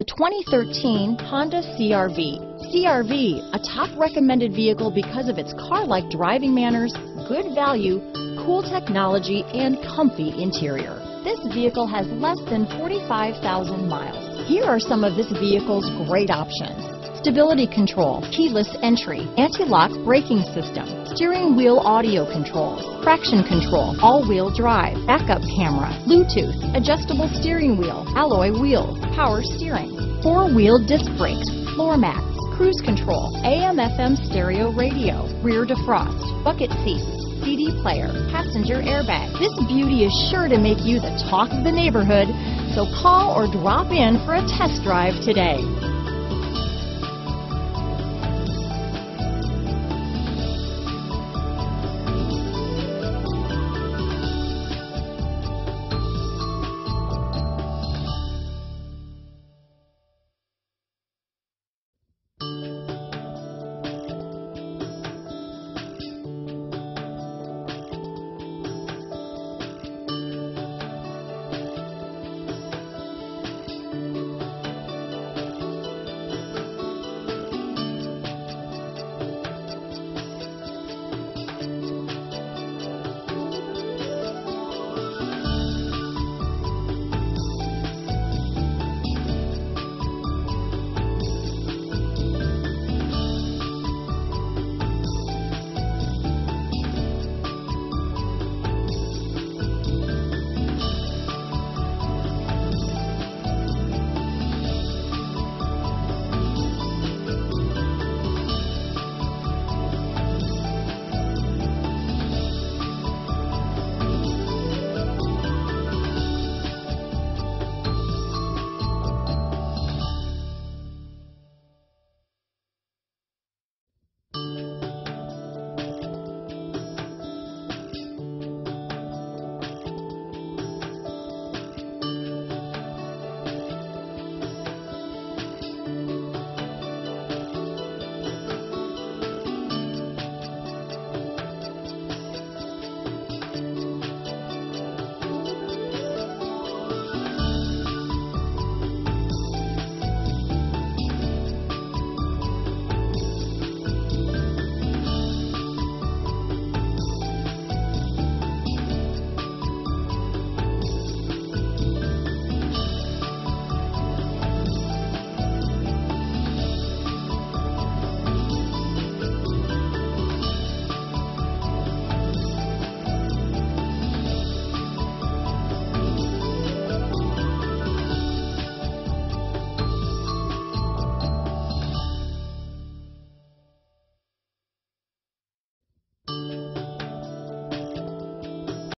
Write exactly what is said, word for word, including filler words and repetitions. The twenty thirteen Honda C R V. C R V, a top recommended vehicle because of its car-like driving manners, good value, cool technology, and comfy interior. This vehicle has less than forty-five thousand miles. Here are some of this vehicle's great options. Stability control, keyless entry, anti-lock braking system, steering wheel audio controls, traction control, all-wheel drive, backup camera, Bluetooth, adjustable steering wheel, alloy wheels, power steering, four-wheel disc brakes, floor mats, cruise control, A M F M stereo radio, rear defrost, bucket seats, C D player, passenger airbag. This beauty is sure to make you the talk of the neighborhood, so call or drop in for a test drive today.